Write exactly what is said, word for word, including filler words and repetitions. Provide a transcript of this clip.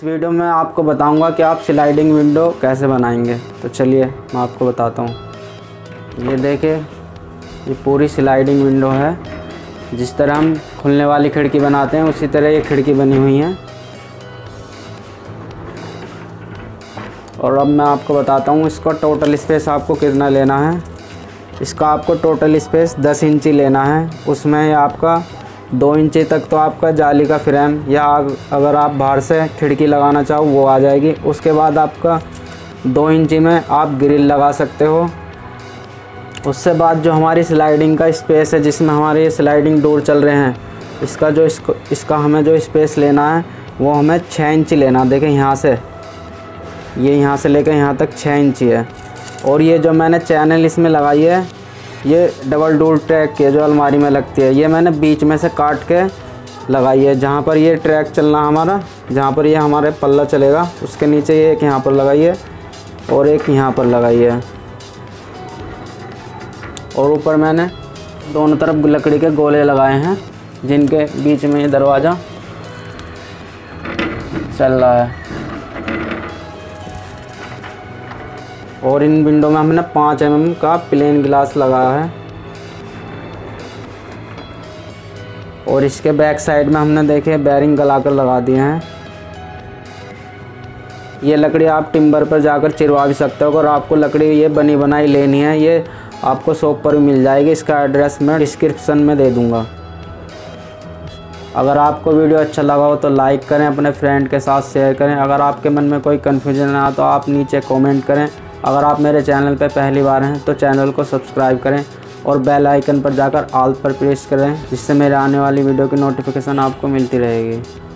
इस वीडियो में आपको बताऊंगा कि आप स्लाइडिंग विंडो कैसे बनाएंगे। तो चलिए मैं आपको बताता हूँ। ये देखिए, ये पूरी स्लाइडिंग विंडो है। जिस तरह हम खुलने वाली खिड़की बनाते हैं उसी तरह ये खिड़की बनी हुई है। और अब मैं आपको बताता हूँ इसका टोटल स्पेस आपको कितना लेना है। इसका आपको टोटल स्पेस दस इंची लेना है। उसमें आपका दो इंची तक तो आपका जाली का फ्रेम या अगर आप बाहर से खिड़की लगाना चाहो वो आ जाएगी। उसके बाद आपका दो इंची में आप ग्रिल लगा सकते हो। उससे बाद जो हमारी स्लाइडिंग का स्पेस है, जिसमें हमारे ये स्लाइडिंग डोर चल रहे हैं, इसका जो इसको इसका हमें जो स्पेस लेना है वो हमें छः इंची लेना। देखें यहाँ से ये यहाँ से लेकर यहाँ तक छः इंची है। और ये जो मैंने चैनल इसमें लगाई है ये डबल डोर ट्रैक की जो अलमारी में लगती है, ये मैंने बीच में से काट के लगाई है। जहाँ पर ये ट्रैक चलना हमारा, जहाँ पर ये हमारे पल्ला चलेगा उसके नीचे ये एक यहाँ पर लगाई है और एक यहाँ पर लगाई है। और ऊपर मैंने दोनों तरफ लकड़ी के गोले लगाए हैं जिनके बीच में ये दरवाज़ा चल रहा है। और इन विंडो में हमने पाँच एम एम का प्लेन ग्लास लगाया है। और इसके बैक साइड में हमने देखे बैरिंग गलाकर लगा दिए हैं। ये लकड़ी आप टिम्बर पर जाकर चिरवा भी सकते हो। अगर आपको लकड़ी ये बनी बनाई लेनी है, ये आपको शॉप पर भी मिल जाएगी। इसका एड्रेस मैं डिस्क्रिप्शन में दे दूँगा। अगर आपको वीडियो अच्छा लगा हो तो लाइक करें, अपने फ्रेंड के साथ शेयर करें। अगर आपके मन में कोई कन्फ्यूजन है तो आप नीचे कमेंट करें। अगर आप मेरे चैनल पर पहली बार हैं तो चैनल को सब्सक्राइब करें और बेल आइकन पर जाकर ऑल पर प्रेस करें, जिससे मेरे आने वाली वीडियो की नोटिफिकेशन आपको मिलती रहेगी।